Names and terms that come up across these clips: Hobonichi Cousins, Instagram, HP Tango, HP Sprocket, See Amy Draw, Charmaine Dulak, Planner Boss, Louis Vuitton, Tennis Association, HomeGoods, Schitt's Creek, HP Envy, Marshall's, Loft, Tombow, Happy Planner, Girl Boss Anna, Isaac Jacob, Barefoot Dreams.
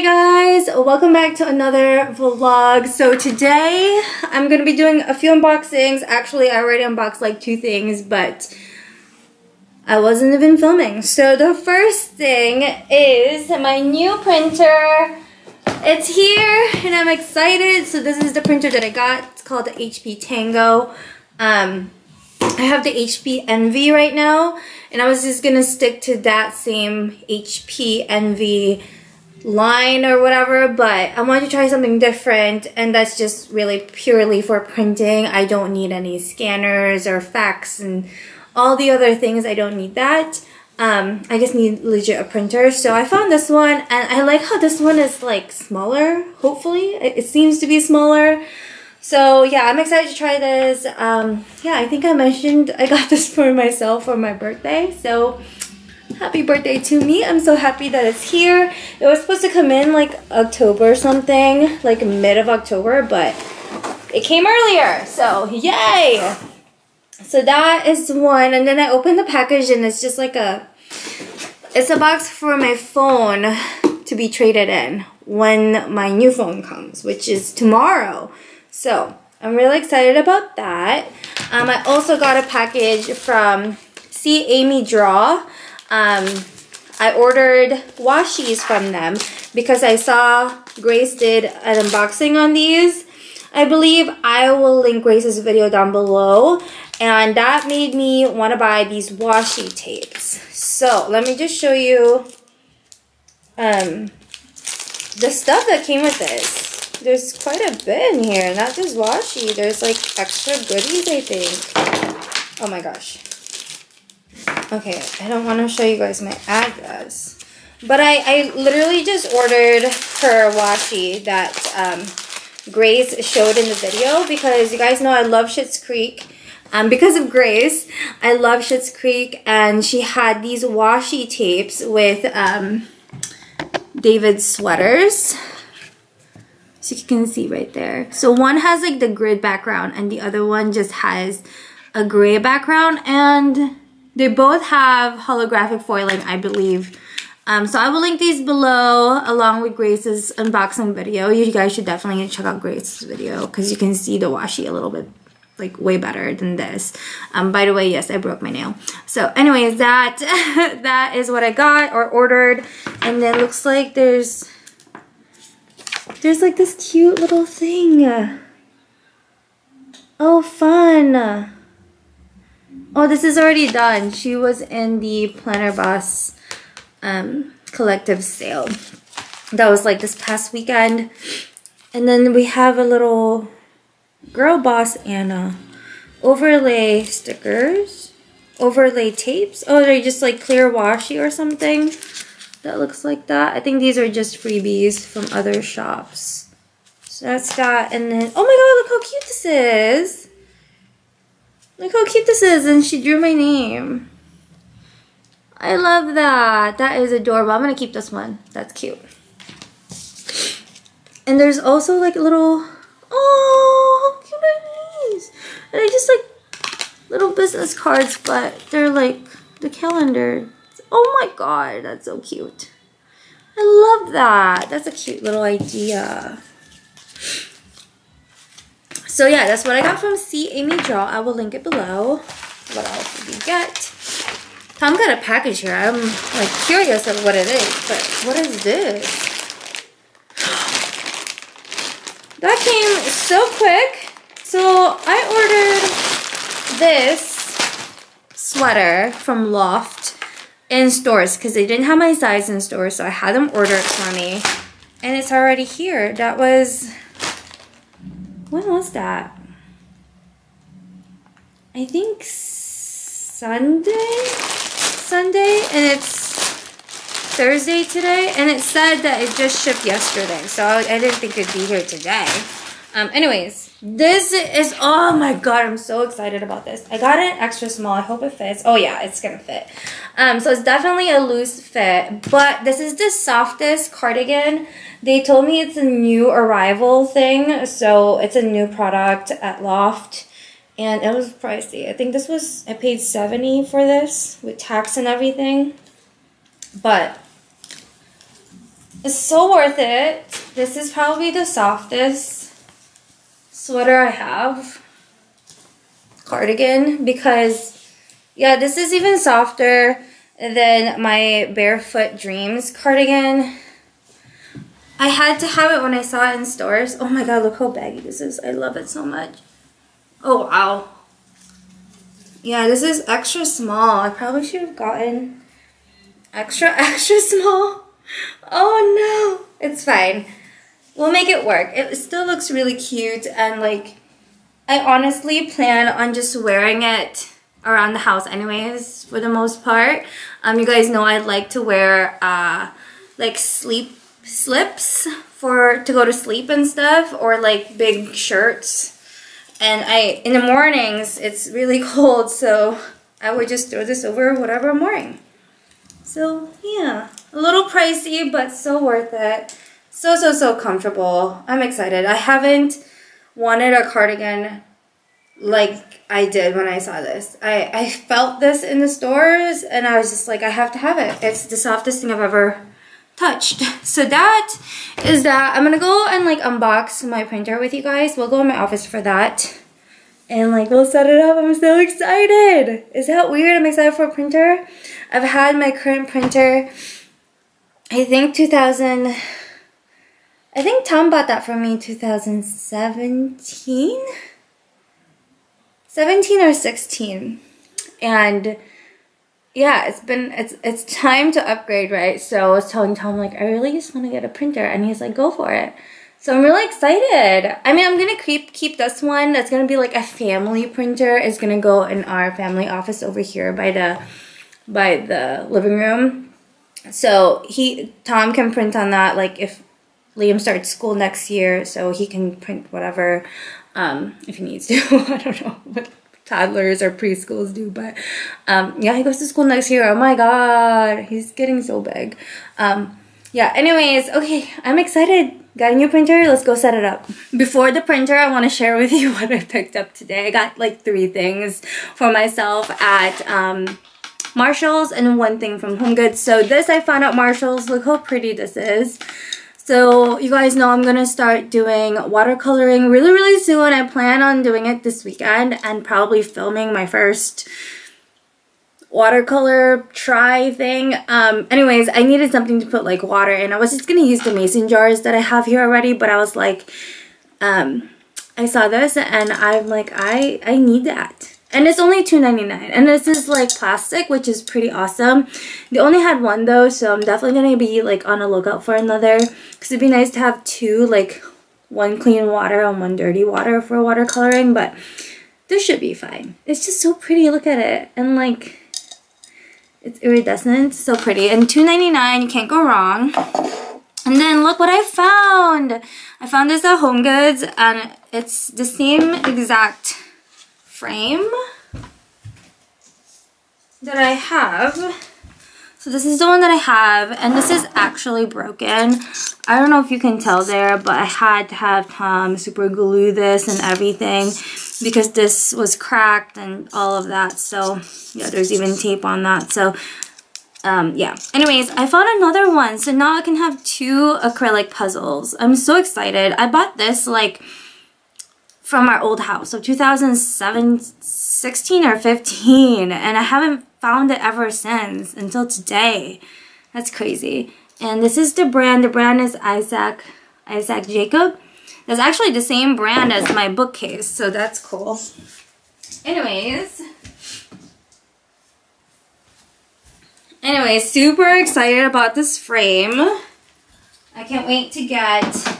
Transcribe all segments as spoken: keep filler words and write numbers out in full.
Hey guys, welcome back to another vlog. So today I'm gonna be doing a few unboxings. Actually, I already unboxed like two things, but I wasn't even filming. So the first thing is my new printer. It's here and I'm excited. So this is the printer that I got. It's called the H P Tango. Um, I have the H P Envy right now, and I was just gonna stick to that same H P Envy line or whatever, but I wanted to try something different, and that's just really purely for printing. I don't need any scanners or fax and all the other things. I don't need that. Um, I just need legit a printer. So I found this one, and I like how this one is like smaller. Hopefully, it seems to be smaller. So yeah, I'm excited to try this. Um, yeah, I think I mentioned I got this for myself for my birthday. So happy birthday to me. I'm so happy that it's here. It was supposed to come in like October or something, like mid of October, but it came earlier, so yay! So that is one, and then I opened the package and it's just like a, it's a box for my phone to be traded in when my new phone comes, which is tomorrow. So I'm really excited about that. Um, I also got a package from See Amy Draw. Um, I ordered washi's from them because I saw Grace did an unboxing on these. I believe I will link Grace's video down below, and that made me want to buy these washi tapes. So let me just show you um, the stuff that came with this. There's quite a bit in here, not just washi. There's like extra goodies, I think. Oh my gosh. Okay, I don't want to show you guys my address, but I, I literally just ordered her washi that um, Grace showed in the video, because you guys know I love Schitt's Creek. Um, because of Grace, I love Schitt's Creek, and she had these washi tapes with um, David's sweaters. So you can see right there. So one has like the grid background, and the other one just has a gray background, and they both have holographic foiling, I believe. Um, so I will link these below along with Grace's unboxing video. You guys should definitely check out Grace's video because you can see the washi a little bit, like way better than this. Um, by the way, yes, I broke my nail. So anyways, that, that is what I got or ordered. And then looks like there's, there's like this cute little thing. Oh, fun. Oh, this is already done. She was in the Planner Boss um, collective sale. That was like this past weekend. And then we have a little Girl Boss Anna overlay stickers, overlay tapes. Oh, they're just like clear washi or something that looks like that. I think these are just freebies from other shops. So that's that. And then, oh my god, look how cute this is. Look how cute this is, and she drew my name. I love that. That is adorable. I'm gonna keep this one. That's cute. And there's also like a little, oh, how cute are these? And I just like little business cards, but they're like the calendar. Oh my god, that's so cute. I love that. That's a cute little idea. So yeah, that's what I got from See Amy Draw. I will link it below. What else did we get? Tom got a package here. I'm like curious of what it is, but what is this? That came so quick. So I ordered this sweater from Loft in stores because they didn't have my size in stores, so I had them order it for me. And it's already here. That was... when was that? I think Sunday? Sunday? And it's Thursday today? And it said that it just shipped yesterday. So I, I didn't think it'd be here today. Um, anyways, this is... oh my god, I'm so excited about this. I got it extra small. I hope it fits. Oh yeah, it's gonna fit. Um, so it's definitely a loose fit. But this is the softest cardigan. They told me it's a new arrival thing, so it's a new product at Loft, and it was pricey. I think this was, I paid seventy dollars for this with tax and everything, but It's so worth it. This is probably the softest sweater I have. Cardigan, because yeah, this is even softer than my Barefoot Dreams cardigan. I had to have it when I saw it in stores. Oh my god, look how baggy this is. I love it so much. Oh wow. Yeah, this is extra small. I probably should have gotten extra, extra small. Oh no. It's fine. We'll make it work. It still looks really cute, and like, I honestly plan on just wearing it around the house anyways for the most part. Um, you guys know I like to wear uh, like sleep slips for to go to sleep and stuff, or like big shirts. And I, in the mornings, it's really cold, so I would just throw this over whatever I'm wearing. So yeah, a little pricey, but so worth it. So, so, so comfortable. I'm excited. I haven't wanted a cardigan like I did when I saw this. I, I felt this in the stores, and I was just like, I have to have it. It's the softest thing I've ever touched. So that is that. I'm gonna go and like unbox my printer with you guys. We'll go in my office for that, and like we'll set it up. I'm so excited. Is that weird? I'm excited for a printer. I've had my current printer, I think two thousand, I think Tom bought that for me in two thousand seventeen, seventeen or sixteen, and yeah, it's been, it's it's time to upgrade, right? So I was telling Tom, like, I really just want to get a printer, and he's like, go for it. So I'm really excited. I mean, I'm going to keep keep this one. That's going to be like a family printer. It's going to go in our family office over here by the, by the living room. So he, Tom can print on that, like, if Liam starts school next year, so he can print whatever, um, if he needs to. I don't know what toddlers or preschools do, but um yeah, he goes to school next year. Oh my god, he's getting so big. Um yeah, anyways, okay, I'm excited. Got a new printer. Let's go set it up. Before the printer, I want to share with you what I picked up today. I got like three things for myself at um Marshall's and one thing from HomeGoods. So this I found at Marshall's. Look how pretty this is. So you guys know I'm going to start doing watercoloring really, really soon. I plan on doing it this weekend and probably filming my first watercolor try thing. Um, anyways, I needed something to put like water in. I was just going to use the mason jars that I have here already, but I was like, um, I saw this and I'm like, I, I need that. And it's only two ninety-nine, and this is like plastic, which is pretty awesome. They only had one though, so I'm definitely gonna be like on a lookout for another, because it'd be nice to have two, like one clean water and one dirty water for watercoloring. But this should be fine. It's just so pretty. Look at it, and like it's iridescent, so pretty. And two ninety-nine, you can't go wrong. And then look what I found. I found this at HomeGoods, and it's the same exact frame that I have. So this is the one that I have, and this is actually broken. I don't know if you can tell there, but I had to have Tom super glue this and everything because this was cracked and all of that. So yeah, there's even tape on that. So um, yeah. Anyways, I found another one. So now I can have two acrylic puzzles. I'm so excited. I bought this like from our old house, so two thousand sixteen or fifteen, and I haven't found it ever since until today. That's crazy. And this is the brand. The brand is Isaac Isaac Jacob. That's actually the same brand as my bookcase, so that's cool. Anyways, anyway, super excited about this frame. I can't wait to get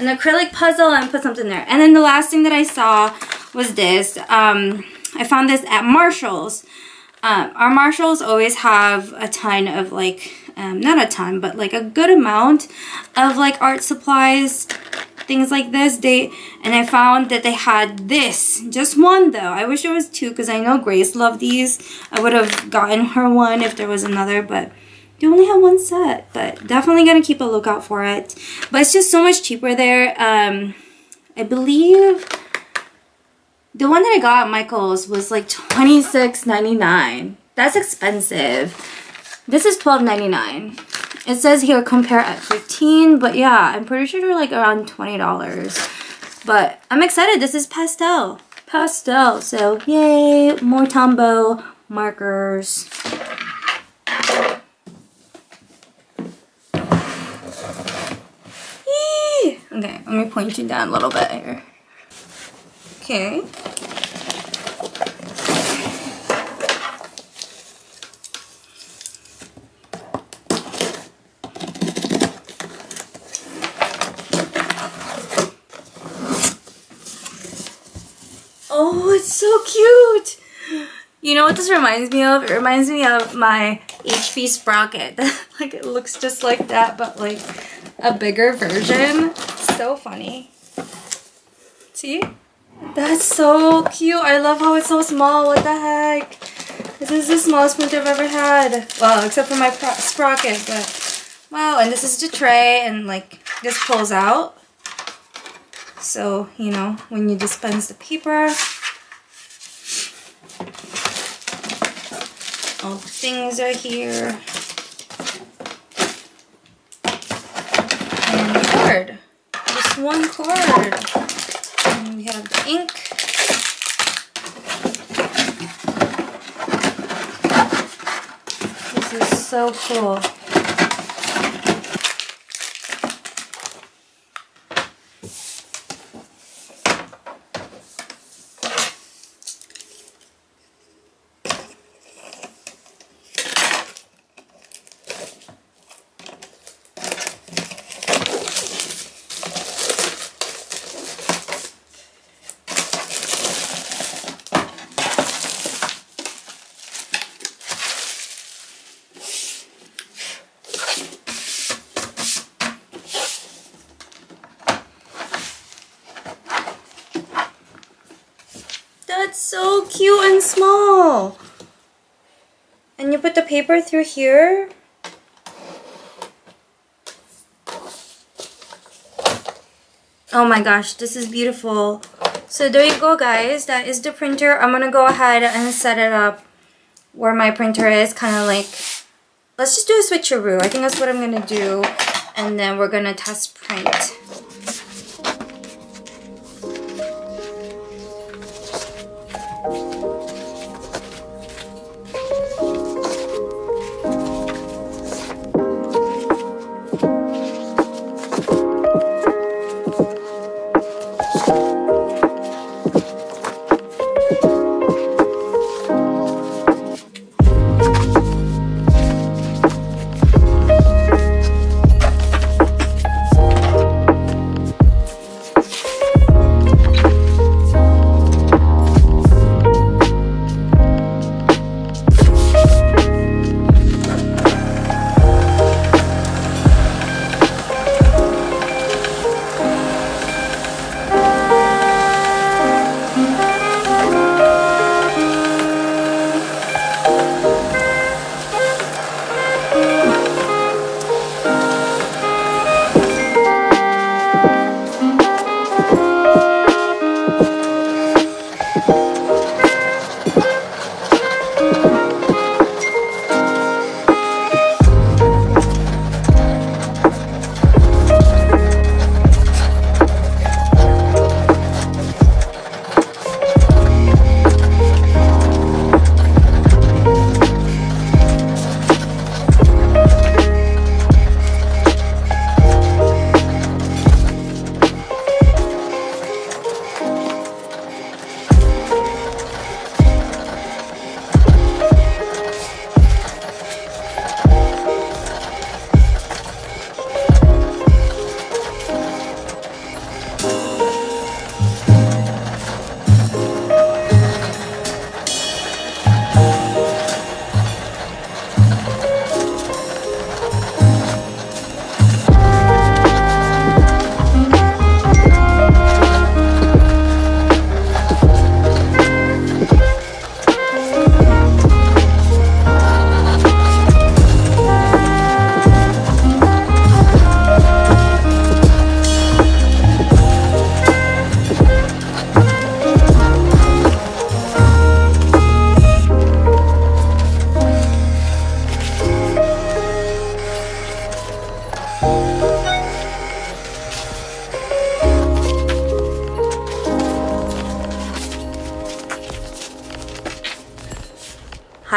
an acrylic puzzle and put something there. And then the last thing that I saw was this. Um, I found this at Marshall's. Um, our Marshall's always have a ton of like, um, not a ton, but like a good amount of like art supplies, things like this. They and I found that they had this. Just one though. I wish it was two because I know Grace loved these. I would have gotten her one if there was another, but you only have one set, but definitely gonna keep a lookout for it. But it's just so much cheaper there. Um, I believe the one that I got at Michael's was like twenty-six ninety-nine. That's expensive. This is twelve ninety-nine. It says here compare at fifteen, but yeah, I'm pretty sure they're like around twenty dollars. But I'm excited. This is pastel. Pastel. So yay, more Tombow markers. Eee! Okay, let me point you down a little bit here. Okay. Oh, it's so cute! You know what this reminds me of? It reminds me of my H P Sprocket. Like, it looks just like that, but like a bigger version. So funny. See? That's so cute. I love how it's so small. What the heck? This is the smallest printer I've ever had. Well, except for my pro Sprocket, but wow. And this is the tray, and like this pulls out. So, you know, when you dispense the paper, all the things are here. And the cord. Just one cord. And we have the ink. This is so cool. So cute and small. And you put the paper through here. Oh my gosh, this is beautiful. So there you go, guys. That is the printer. I'm gonna go ahead and set it up where my printer is, kind of like, let's just do a switcheroo. I think that's what I'm gonna do, and then we're gonna test print.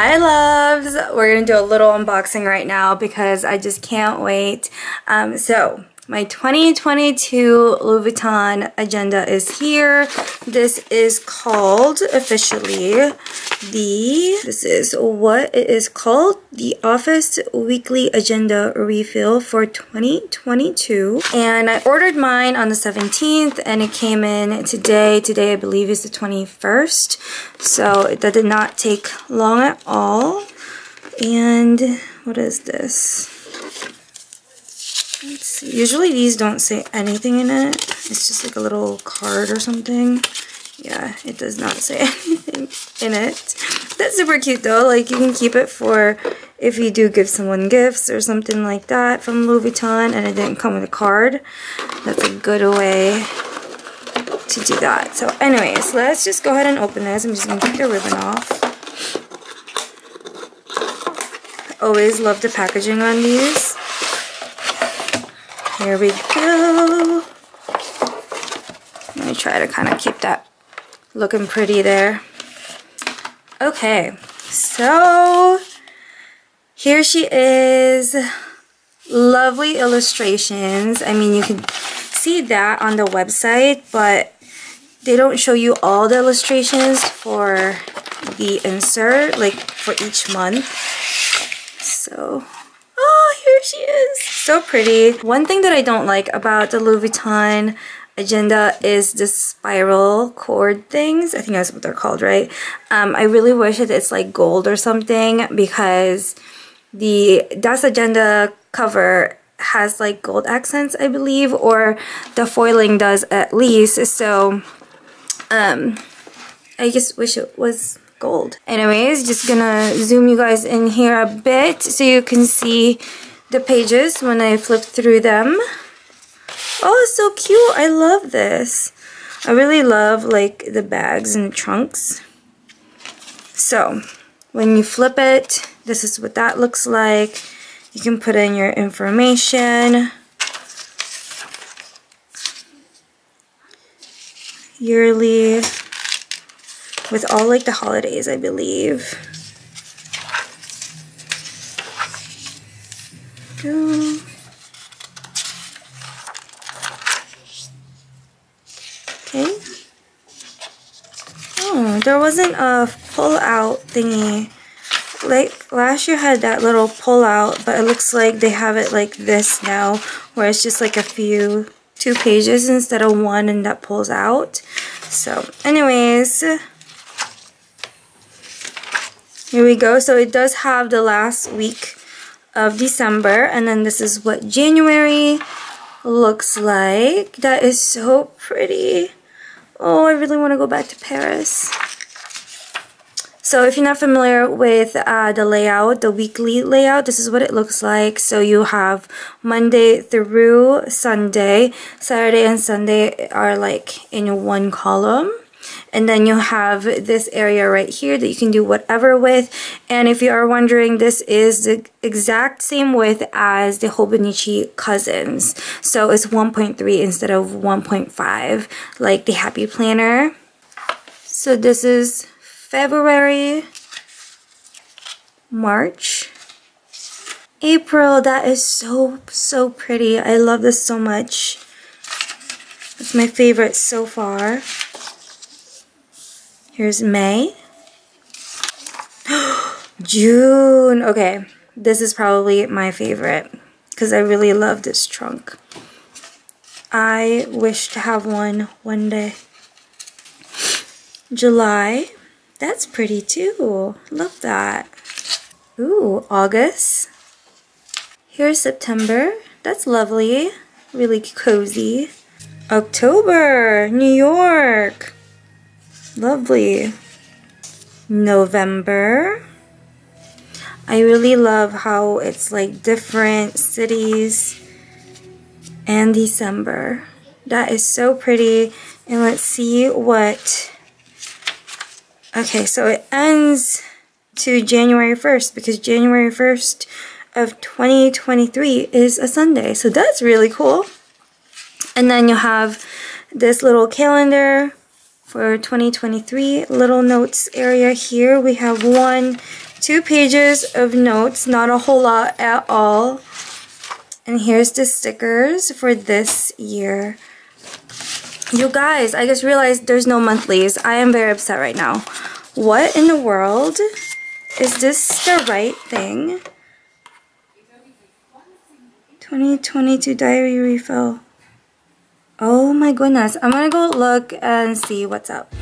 Hi loves! We're gonna do a little unboxing right now because I just can't wait. Um, so my twenty twenty-two Louis Vuitton agenda is here. This is called officially the, this is what it is called, the Office Weekly Agenda Refill for twenty twenty-two. And I ordered mine on the seventeenth and it came in today. Today I believe is the twenty-first. So that did not take long at all. And what is this? Let's see. Usually these don't say anything in it. It's just like a little card or something. Yeah, it does not say anything in it. That's super cute though. Like you can keep it for if you do give someone gifts or something like that from Louis Vuitton and it didn't come with a card. That's a good way to do that. So anyways, let's just go ahead and open this. I'm just going to take the ribbon off. I always love the packaging on these. Here we go. Let me try to kind of keep that looking pretty there. Okay, so here she is. Lovely illustrations. I mean, you can see that on the website, but they don't show you all the illustrations for the insert, like for each month. So... oh, here she is. So pretty. One thing that I don't like about the Louis Vuitton agenda is the spiral cord things. I think that's what they're called, right? Um, I really wish that it's like gold or something because the Das Agenda cover has like gold accents, I believe, or the foiling does at least. So um, I just wish it was gold. Anyways, just gonna zoom you guys in here a bit so you can see the pages when I flip through them. Oh, it's so cute. I love this. I really love like the bags and the trunks. So when you flip it, this is what that looks like. You can put in your information, yearly, with all like the holidays, I believe. Go. Okay. Oh, there wasn't a pull-out thingy. Like last year had that little pull-out, but it looks like they have it like this now, where it's just like a few, two pages instead of one, and that pulls out. So, anyways. Here we go. So it does have the last week of December, and then this is what January looks like. That is so pretty. Oh, I really want to go back to Paris. So if you're not familiar with uh, the layout, the weekly layout, this is what it looks like. So you have Monday through Sunday. Saturday and Sunday are like in one column. And then you have this area right here that you can do whatever with. And if you are wondering, this is the exact same width as the Hobonichi Cousins. So it's one point three instead of one point five, like the Happy Planner. So this is February, March, April. That is so, so pretty. I love this so much. It's my favorite so far. Here's May. June. Okay, this is probably my favorite because I really love this trunk. I wish to have one one day. July. That's pretty too. Love that. Ooh, August. Here's September. That's lovely. Really cozy. October. New York. Lovely. November. I really love how it's like different cities. And December. That is so pretty. And let's see what... okay, so it ends to January first because January first of twenty twenty-three is a Sunday. So that's really cool. And then you have this little calendar for twenty twenty-three. Little notes area here. We have one, Two pages of notes, not a whole lot at all. And here's the stickers for this year. You guys, I just realized there's no monthlies. I am very upset right now. What in the world? Is this the right thing? twenty twenty-two diary refill. Oh my goodness. I'm gonna go look and see what's up.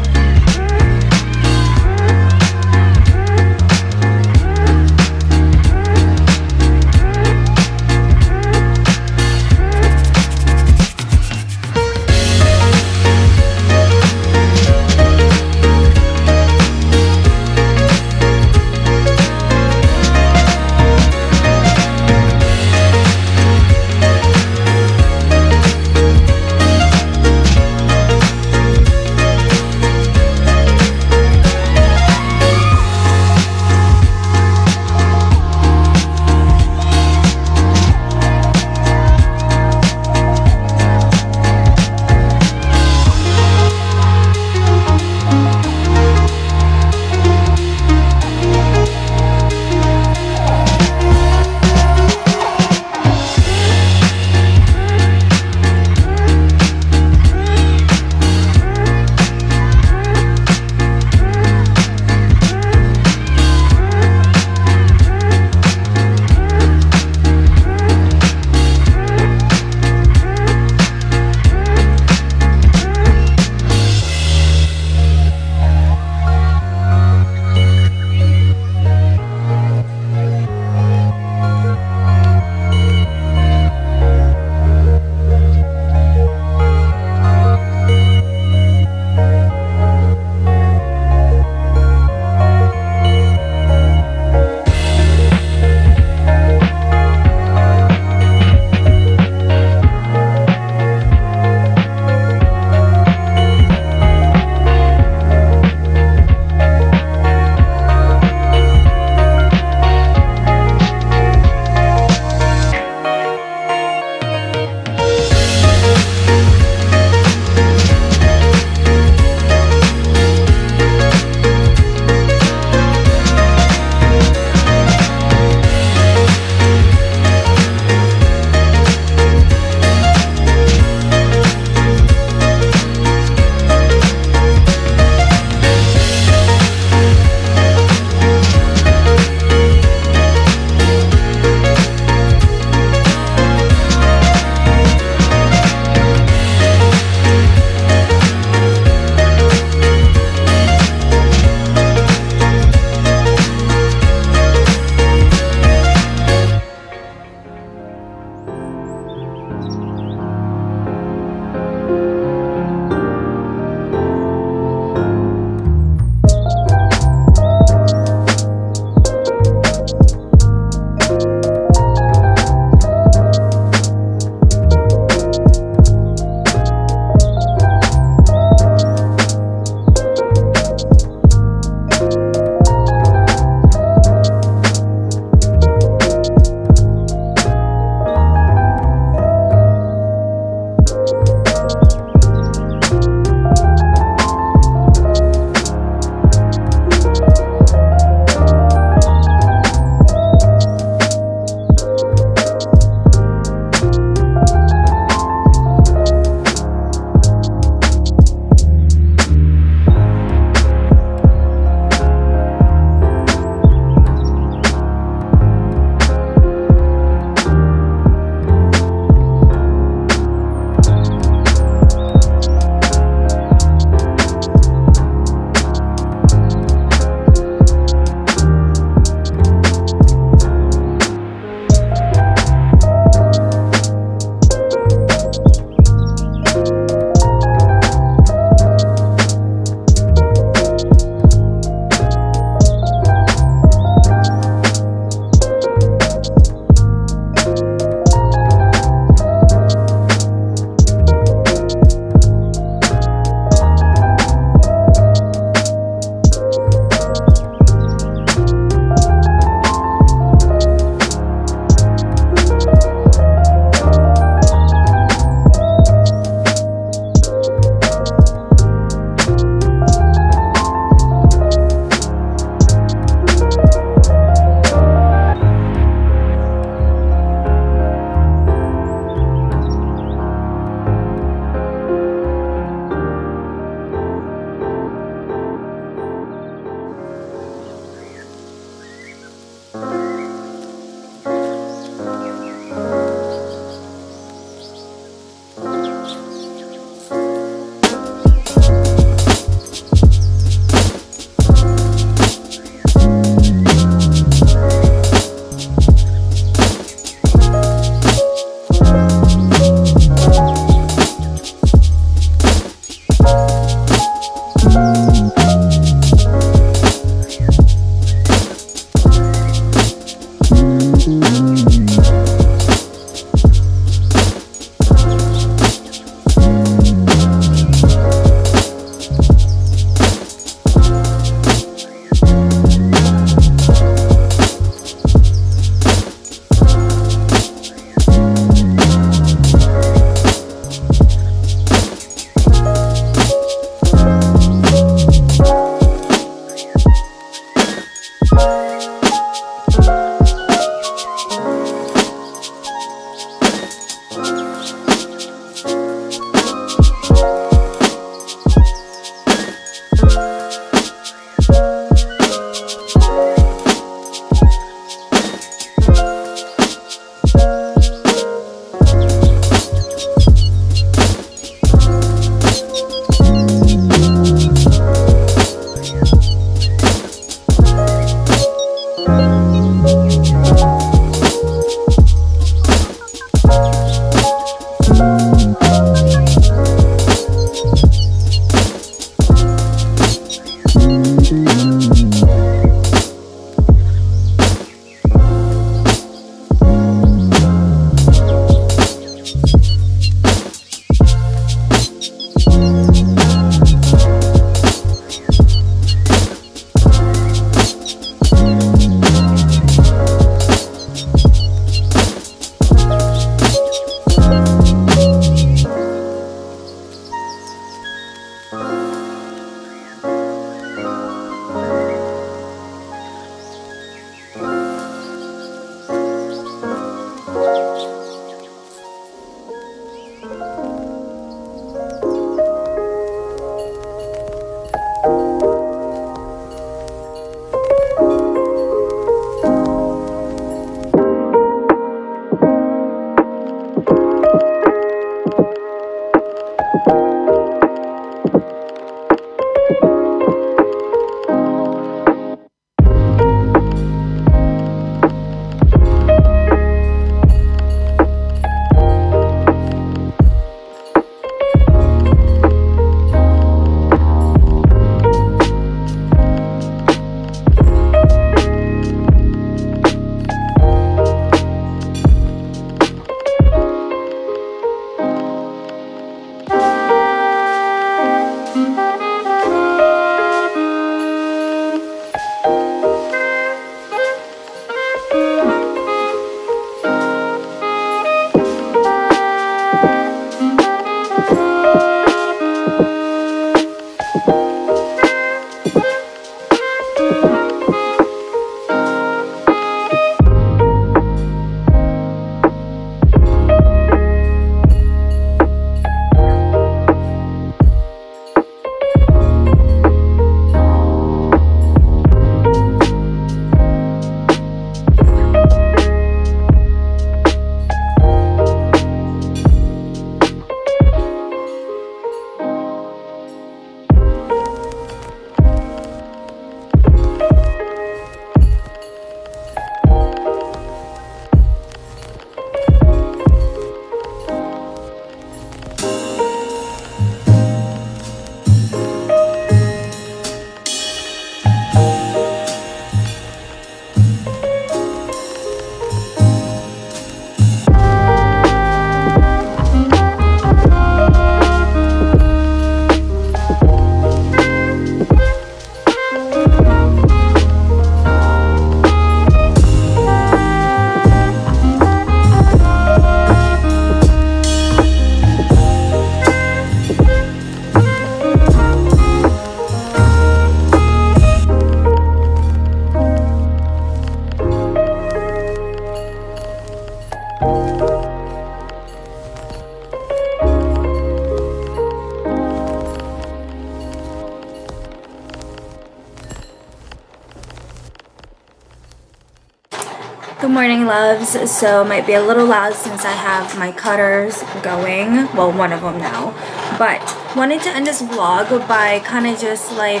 Good morning, loves. So it might be a little loud since I have my cutters going. Well, one of them now. But wanted to end this vlog by kind of just like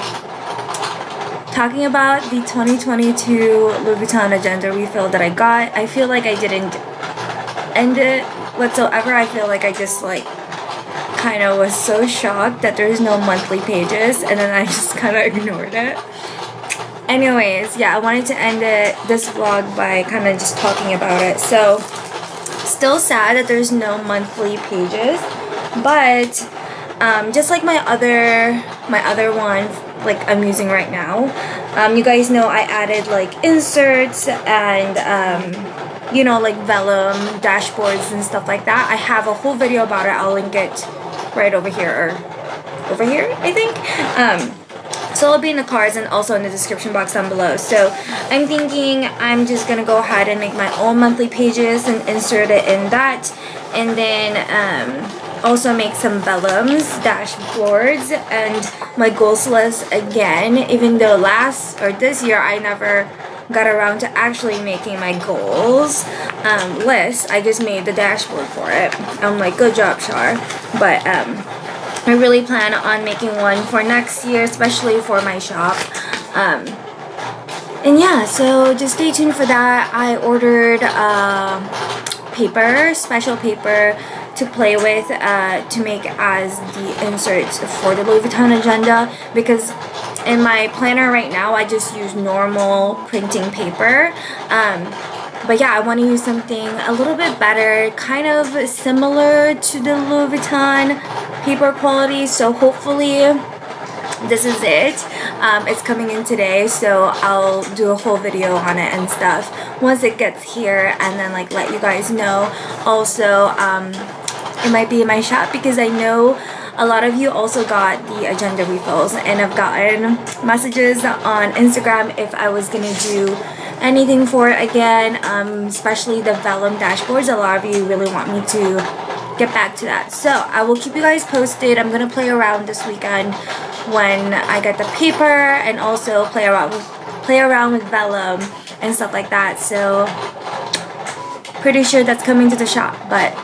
talking about the twenty twenty-two Louis Vuitton agenda refill that I got. I feel like I didn't end it whatsoever. I feel like I just like kind of was so shocked that there's no monthly pages, and then I just kind of ignored it. Anyways, yeah, I wanted to end it, this vlog, by kind of just talking about it. So, still sad that there's no monthly pages, but um, just like my other, my other one, like I'm using right now, um, you guys know I added like inserts and um, you know, like vellum dashboards and stuff like that. I have a whole video about it. I'll link it right over here or over here, I think. Um, So it'll be in the cards and also in the description box down below. So I'm thinking I'm just going to go ahead and make my own monthly pages and insert it in that. And then um, also make some vellums, dashboards, and my goals list again. Even though last or this year I never got around to actually making my goals um, list. I just made the dashboard for it. I'm like, good job, Char. But um... I really plan on making one for next year, especially for my shop. Um, and yeah, so just stay tuned for that. I ordered uh, paper, special paper to play with uh, to make as the inserts for the Louis Vuitton agenda, because In my planner right now, I just use normal printing paper. Um, But yeah, I want to use something a little bit better, kind of similar to the Louis Vuitton paper quality. So hopefully this is it. Um, it's coming in today, so I'll do a whole video on it and stuff once it gets here, and then like let you guys know. Also, um, it might be in my shop because I know a lot of you also got the agenda refills, and I've gotten messages on Instagram if I was gonna do anything for it again, um, especially the vellum dashboards. A lot of you really want me to get back to that, so I will keep you guys posted. I'm gonna play around this weekend when I get the paper, and also play around with, play around with vellum and stuff like that. So pretty sure that's coming to the shop, but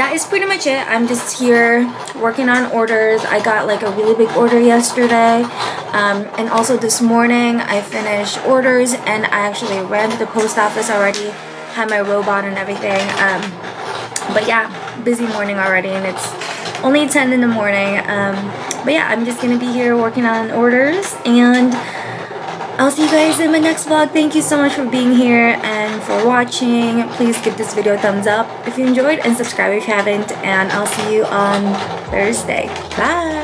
that is pretty much it. I'm just here working on orders. I got like a really big order yesterday, um, and also this morning I finished orders, and I actually ran to the post office already, had my robot and everything. Um, but yeah, busy morning already, and it's only ten in the morning. Um, but yeah, I'm just gonna be here working on orders, and I'll see you guys in my next vlog. Thank you so much for being here and for watching. Please give this video a thumbs up if you enjoyed, and subscribe if you haven't, and I'll see you on Thursday. Bye!